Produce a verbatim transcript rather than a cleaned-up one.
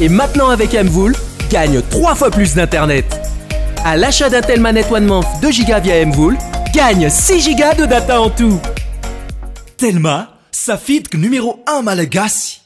Et maintenant avec MVola, gagne trois fois plus d'Internet. À l'achat d'un Telma Net One Month deux giga via MVola, gagne six giga de data en tout. Telma, sa fidque numéro un Malagasy.